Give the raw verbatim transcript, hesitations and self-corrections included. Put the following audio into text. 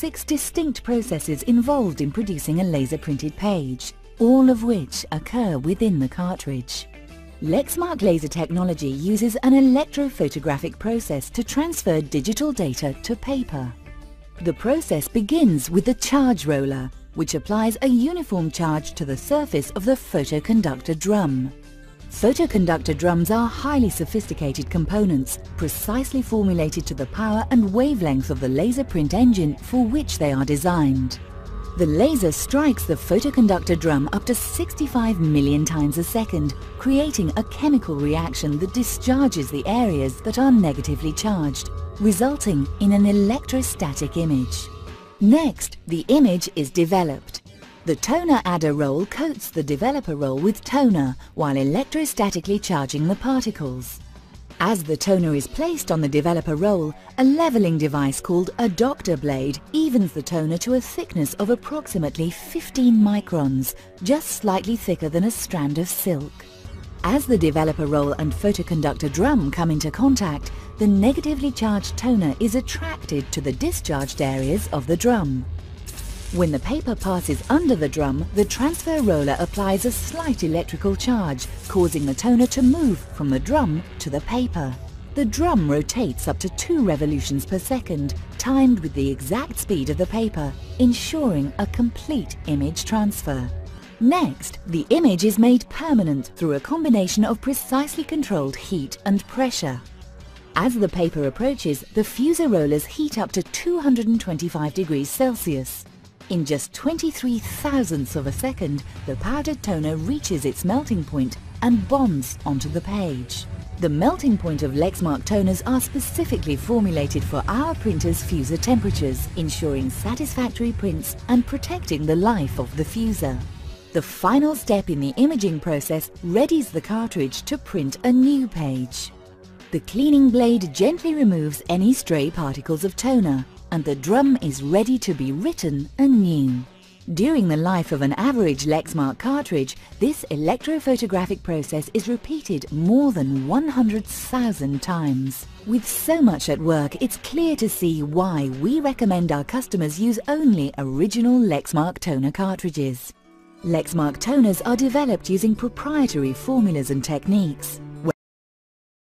six distinct processes involved in producing a laser-printed page, all of which occur within the cartridge. Lexmark laser technology uses an electrophotographic process to transfer digital data to paper. The process begins with the charge roller, which applies a uniform charge to the surface of the photoconductor drum. Photoconductor drums are highly sophisticated components, precisely formulated to the power and wavelength of the laser print engine for which they are designed. The laser strikes the photoconductor drum up to sixty-five million times a second, creating a chemical reaction that discharges the areas that are negatively charged, resulting in an electrostatic image. Next, the image is developed. The toner adder roll coats the developer roll with toner while electrostatically charging the particles. As the toner is placed on the developer roll, a leveling device called a doctor blade evens the toner to a thickness of approximately fifteen microns, just slightly thicker than a strand of silk. As the developer roll and photoconductor drum come into contact, the negatively charged toner is attracted to the discharged areas of the drum. When the paper passes under the drum, the transfer roller applies a slight electrical charge, causing the toner to move from the drum to the paper. The drum rotates up to two revolutions per second, timed with the exact speed of the paper, ensuring a complete image transfer. Next, the image is made permanent through a combination of precisely controlled heat and pressure. As the paper approaches, the fuser rollers heat up to two hundred twenty-five degrees Celsius. In just twenty-three thousandths of a second, the powdered toner reaches its melting point and bonds onto the page. The melting point of Lexmark toners are specifically formulated for our printer's fuser temperatures, ensuring satisfactory prints and protecting the life of the fuser. The final step in the imaging process readies the cartridge to print a new page. The cleaning blade gently removes any stray particles of toner, and the drum is ready to be written anew. During the life of an average Lexmark cartridge, this electrophotographic process is repeated more than one hundred thousand times. With so much at work, it's clear to see why we recommend our customers use only original Lexmark toner cartridges. Lexmark toners are developed using proprietary formulas and techniques.